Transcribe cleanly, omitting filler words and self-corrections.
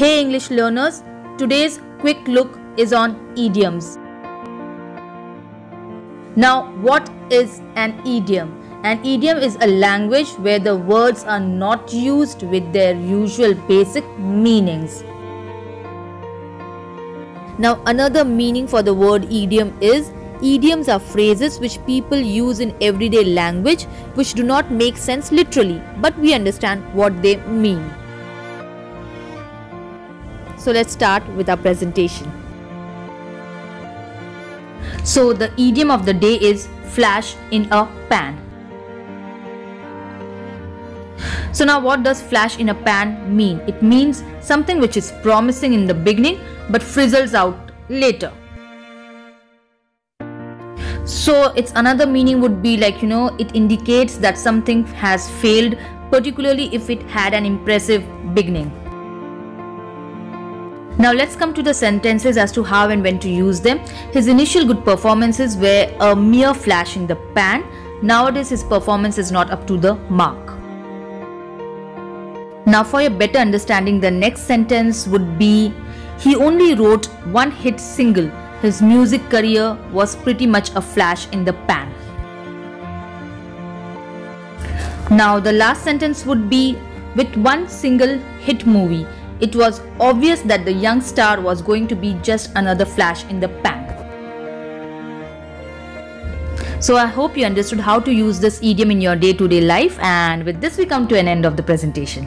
Hey English learners, today's quick look is on idioms. Now, what is an idiom? An idiom is a language where the words are not used with their usual basic meanings. Now, another meaning for the word idiom is idioms are phrases which people use in everyday language which do not make sense literally, but we understand what they mean. So, let's start with our presentation. So, the idiom of the day is flash in a pan. So now what does flash in a pan mean? It means something which is promising in the beginning but frizzles out later. So its another meaning would be like, it indicates that something has failed, particularly if it had an impressive beginning. Now let's come to the sentences as to how and when to use them. His initial good performances were a mere flash in the pan. Nowadays his performance is not up to the mark. Now for a better understanding, the next sentence would be, he only wrote one hit single. His music career was pretty much a flash in the pan. Now the last sentence would be, with one single hit movie, it was obvious that the young star was going to be just another flash in the pan. So I hope you understood how to use this idiom in your day-to-day life, and with this we come to an end of the presentation.